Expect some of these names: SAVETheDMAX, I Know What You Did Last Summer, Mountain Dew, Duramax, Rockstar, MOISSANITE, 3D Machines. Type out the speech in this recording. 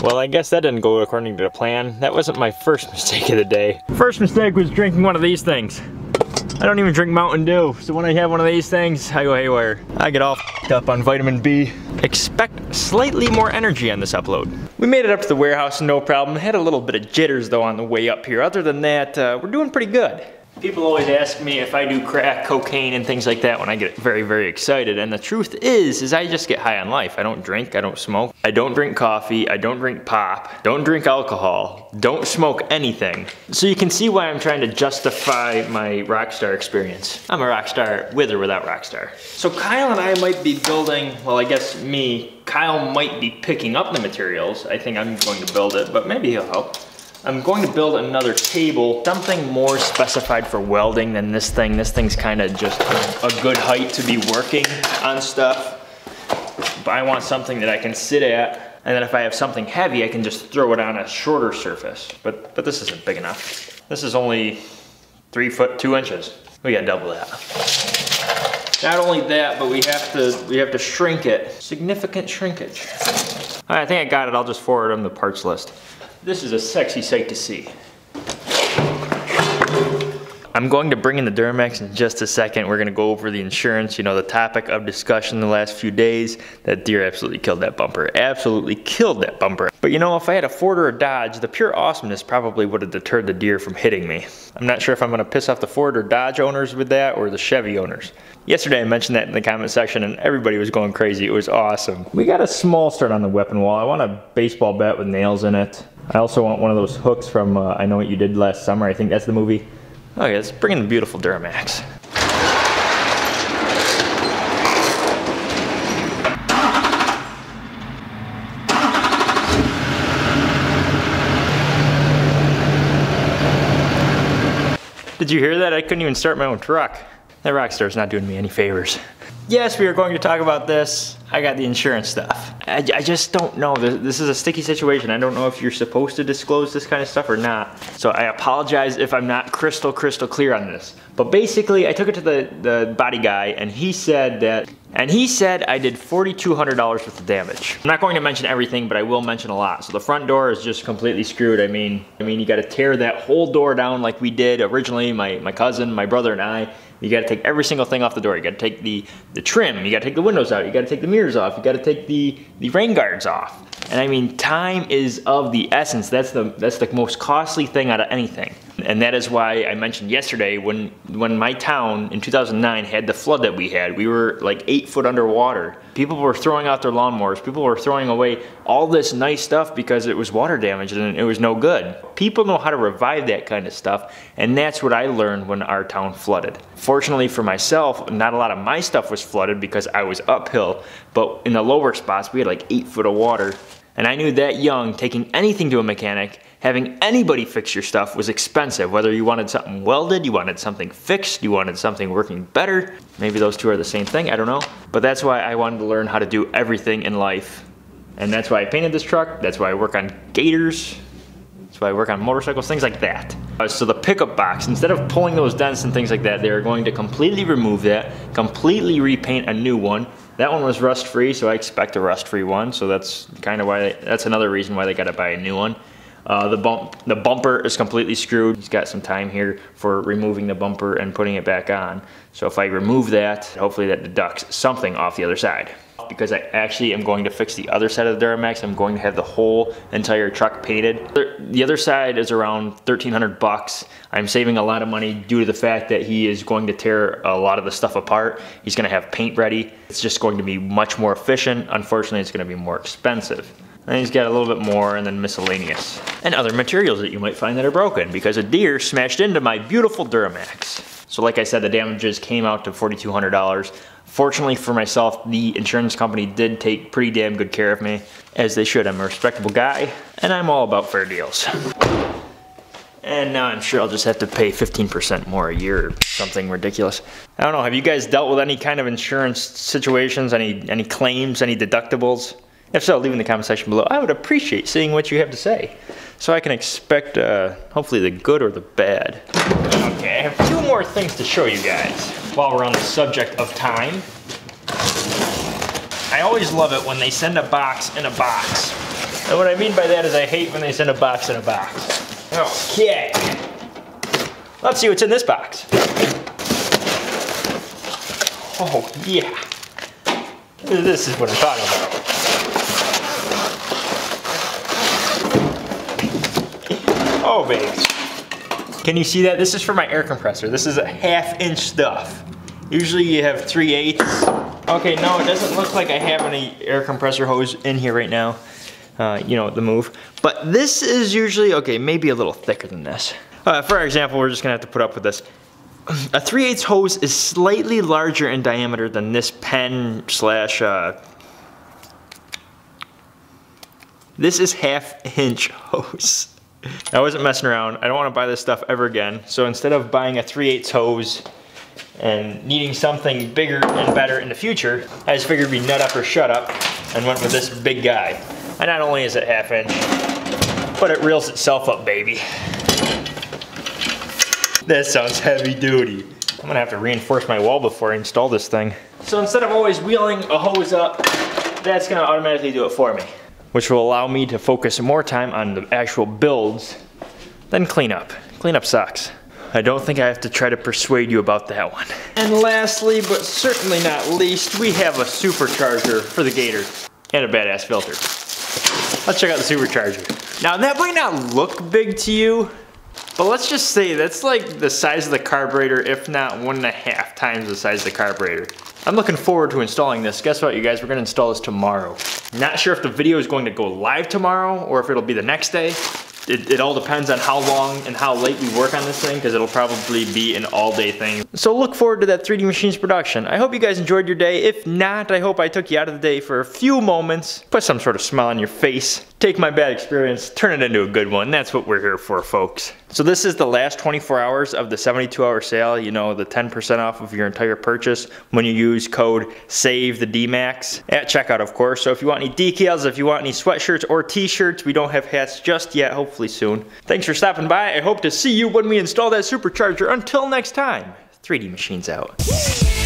Well, I guess that didn't go according to the plan. That wasn't my first mistake of the day. First mistake was drinking one of these things. I don't even drink Mountain Dew, so when I have one of these things, I go haywire. I get all f***ed up on vitamin B. Expect slightly more energy on this upload. We made it up to the warehouse, no problem. Had a little bit of jitters though on the way up here. Other than that, we're doing pretty good. People always ask me if I do crack, cocaine, and things like that when I get very, very excited. And the truth is I just get high on life. I don't drink, I don't smoke, I don't drink coffee, I don't drink pop, don't drink alcohol, don't smoke anything. So you can see why I'm trying to justify my Rockstar experience. I'm a Rockstar with or without Rockstar. So Kyle and I might be building, well, I guess me, Kyle might be picking up the materials. I think I'm going to build it, but maybe he'll help. I'm going to build another table, something more specified for welding than this thing. This thing's kind of just a good height to be working on stuff. But I want something that I can sit at, and then if I have something heavy, I can just throw it on a shorter surface. But this isn't big enough. This is only 3 foot 2 inches. We gotta double that. Not only that, but we have to shrink it. Significant shrinkage. All right, I think I got it. I'll just forward them the parts list. This is a sexy sight to see. I'm going to bring in the Duramax in just a second. We're gonna go over the insurance, you know, the topic of discussion the last few days. That deer absolutely killed that bumper. Absolutely killed that bumper. But you know, if I had a Ford or a Dodge, the pure awesomeness probably would have deterred the deer from hitting me. I'm not sure if I'm gonna piss off the Ford or Dodge owners with that or the Chevy owners. Yesterday I mentioned that in the comment section and everybody was going crazy. It was awesome. We got a small start on the weapon wall. I want a baseball bat with nails in it. I also want one of those hooks from I Know What You Did Last Summer. I think that's the movie. Okay, let's bring in the beautiful Duramax. Did you hear that? I couldn't even start my own truck. That Rockstar's not doing me any favors. Yes, we are going to talk about this. I got the insurance stuff. I just don't know. This is a sticky situation. I don't know if you're supposed to disclose this kind of stuff or not. So I apologize if I'm not crystal clear on this. But basically, I took it to the body guy, and he said I did $4,200 worth of damage. I'm not going to mention everything, but I will mention a lot. So the front door is just completely screwed. I mean, you got to tear that whole door down like we did originally. My cousin, my brother, and I. You gotta take every single thing off the door. You gotta take the trim, you gotta take the windows out, you gotta take the mirrors off, you gotta take the rain guards off. And I mean, time is of the essence. That's the most costly thing out of anything. And that is why I mentioned yesterday when my town in 2009 had the flood that we had, we were like 8 foot underwater. People were throwing out their lawnmowers. People were throwing away all this nice stuff because it was water damaged and it was no good. People know how to revive that kind of stuff. And that's what I learned when our town flooded. Fortunately for myself, not a lot of my stuff was flooded because I was uphill, but in the lower spots, we had like 8 foot of water. And I knew that young, taking anything to a mechanic, having anybody fix your stuff was expensive. Whether you wanted something welded, you wanted something fixed, you wanted something working better. Maybe those two are the same thing, I don't know. But that's why I wanted to learn how to do everything in life. And that's why I painted this truck, that's why I work on gators, that's why I work on motorcycles, things like that. So the pickup box, instead of pulling those dents and things like that, they are going to completely remove that, completely repaint a new one. That one was rust-free, so I expect a rust-free one. So that's kind of why, that's another reason why they gotta buy a new one. The bumper is completely screwed. He's got some time here for removing the bumper and putting it back on. So if I remove that, hopefully that deducts something off the other side. Because I actually am going to fix the other side of the Duramax. I'm going to have the whole entire truck painted. The other side is around $1,300 bucks. I'm saving a lot of money due to the fact that he is going to tear a lot of the stuff apart. He's gonna have paint ready. It's just going to be much more efficient. Unfortunately, it's gonna be more expensive. And he's got a little bit more and then miscellaneous. And other materials that you might find that are broken because a deer smashed into my beautiful Duramax. So like I said, the damages came out to $4,200. Fortunately for myself, the insurance company did take pretty damn good care of me, as they should. I'm a respectable guy, and I'm all about fair deals. And now I'm sure I'll just have to pay 15% more a year or something ridiculous. I don't know, have you guys dealt with any kind of insurance situations, any claims, any deductibles? If so, leave in the comment section below. I would appreciate seeing what you have to say. So I can expect, hopefully the good or the bad. Okay, I have two more things to show you guys while we're on the subject of time. I always love it when they send a box in a box. And what I mean by that is I hate when they send a box in a box. Okay. Let's see what's in this box. Oh, yeah. This is what I'm talking about. Oh, baby. Can you see that? This is for my air compressor. This is a half-inch stuff. Usually you have 3/8. Okay, no, it doesn't look like I have any air compressor hose in here right now. You know, the move. But this is usually, okay, maybe a little thicker than this. For example, we're just gonna have to put up with this. A 3/8 hose is slightly larger in diameter than this pen slash, this is half-inch hose. I wasn't messing around. I don't wanna buy this stuff ever again. So instead of buying a 3/8 hose and needing something bigger and better in the future, I just figured we'd nut up or shut up and went with this big guy. And not only is it half-inch, but it reels itself up, baby. That sounds heavy duty. I'm gonna have to reinforce my wall before I install this thing. So instead of always wheeling a hose up, that's gonna automatically do it for me, which will allow me to focus more time on the actual builds than cleanup. Cleanup sucks. I don't think I have to try to persuade you about that one. And lastly, but certainly not least, we have a supercharger for the Gator and a badass filter. Let's check out the supercharger. Now that might not look big to you, but let's just say that's like the size of the carburetor, if not 1.5 times the size of the carburetor. I'm looking forward to installing this. Guess what, you guys, we're gonna install this tomorrow. Not sure if the video is going to go live tomorrow or if it'll be the next day. It all depends on how long and how late we work on this thing, because it'll probably be an all-day thing. So look forward to that 3D Machines production. I hope you guys enjoyed your day. If not, I hope I took you out of the day for a few moments. Put some sort of smile on your face. Take my bad experience, turn it into a good one. That's what we're here for, folks. So this is the last 24 hours of the 72-hour sale. You know, the 10% off of your entire purchase when you use code SAVETheDMAX at checkout, of course. So if you want any decals, if you want any sweatshirts or t-shirts, we don't have hats just yet. Hopefully soon. Thanks for stopping by. I hope to see you when we install that supercharger. Until next time, 3D Machines out.